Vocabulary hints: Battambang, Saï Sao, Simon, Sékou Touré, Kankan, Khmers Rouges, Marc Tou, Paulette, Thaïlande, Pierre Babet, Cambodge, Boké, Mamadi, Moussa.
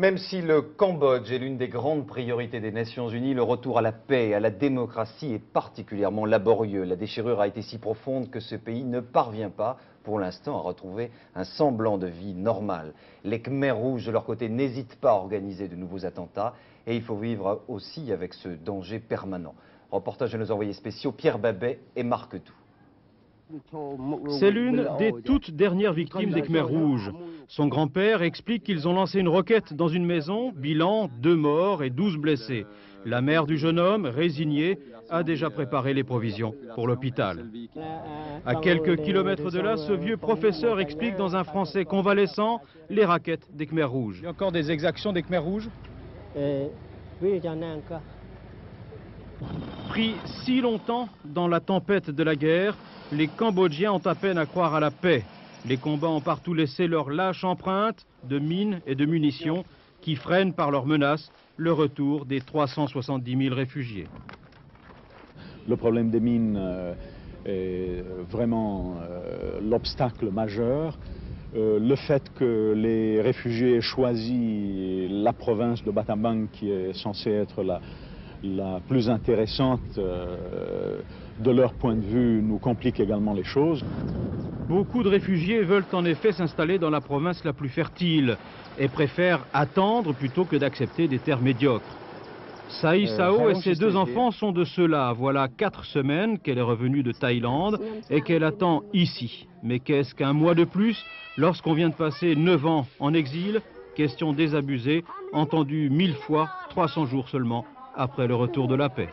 Même si le Cambodge est l'une des grandes priorités des Nations Unies, le retour à la paix et à la démocratie est particulièrement laborieux. La déchirure a été si profonde que ce pays ne parvient pas, pour l'instant, à retrouver un semblant de vie normale. Les Khmers Rouges, de leur côté, n'hésitent pas à organiser de nouveaux attentats et il faut vivre aussi avec ce danger permanent. Reportage de nos envoyés spéciaux Pierre Babet et Marc Tou. C'est l'une des toutes dernières victimes des Khmers Rouges. Son grand-père explique qu'ils ont lancé une roquette dans une maison, bilan 2 morts et 12 blessés. La mère du jeune homme, résignée, a déjà préparé les provisions pour l'hôpital. À quelques kilomètres de là, ce vieux professeur explique dans un français convalescent les raquettes des Khmers Rouges. Il y a encore des exactions des Khmers Rouges ? Oui, il y en a encore. Pris si longtemps dans la tempête de la guerre, les Cambodgiens ont à peine à croire à la paix. Les combats ont partout laissé leur lâche empreinte de mines et de munitions qui freinent par leurs menaces le retour des 370 000 réfugiés. Le problème des mines est vraiment l'obstacle majeur. Le fait que les réfugiés aient choisi la province de Battambang, qui est censée être la plus intéressante de leur point de vue, nous complique également les choses. Beaucoup de réfugiés veulent en effet s'installer dans la province la plus fertile et préfèrent attendre plutôt que d'accepter des terres médiocres. Saï Sao et ses 2 enfants sont de ceux-là. Voilà 4 semaines qu'elle est revenue de Thaïlande et qu'elle attend ici. Mais qu'est-ce qu'un mois de plus lorsqu'on vient de passer 9 ans en exil? Question désabusée, entendue 1000 fois, 300 jours seulement après le retour de la paix.